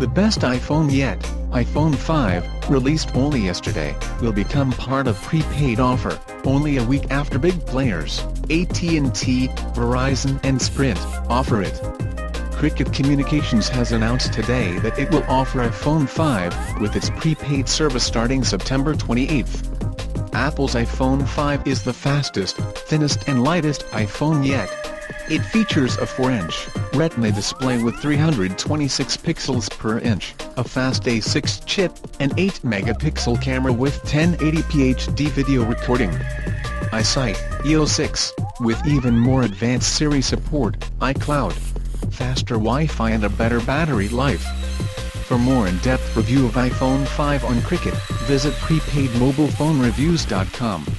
The best iPhone yet, iPhone 5, released only yesterday, will become part of prepaid offer, only a week after big players, AT&T, Verizon and Sprint, offer it. Cricket Communications has announced today that it will offer iPhone 5, with its prepaid service starting September 28th. Apple's iPhone 5 is the fastest, thinnest and lightest iPhone yet. It features a 4-inch Retina display with 326 pixels per inch, a fast A6 chip, an 8-megapixel camera with 1080p HD video recording. iSight, iOS 6, with even more advanced Siri support, iCloud, faster Wi-Fi and a better battery life. For more in-depth review of iPhone 5 on Cricket, visit prepaidmobilephonereviews.com.